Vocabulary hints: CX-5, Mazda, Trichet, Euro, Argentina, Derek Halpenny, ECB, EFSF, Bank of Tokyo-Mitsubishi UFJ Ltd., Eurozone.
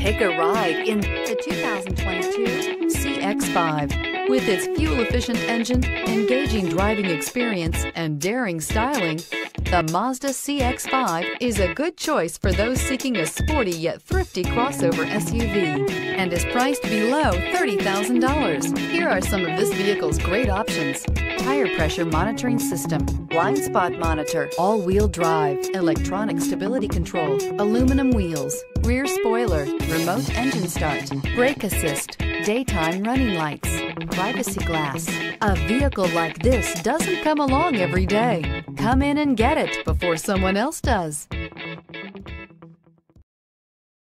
Take a ride in the 2022 CX-5. With its fuel-efficient engine, engaging driving experience, and daring styling, the Mazda CX-5 is a good choice for those seeking a sporty yet thrifty crossover SUV and is priced below $30,000. Here are some of this vehicle's great options: tire pressure monitoring system, blind spot monitor, all-wheel drive, electronic stability control, aluminum wheels, rear spoiler, remote engine start, brake assist, daytime running lights, privacy glass. A vehicle like this doesn't come along every day. Come in and get it before someone else does.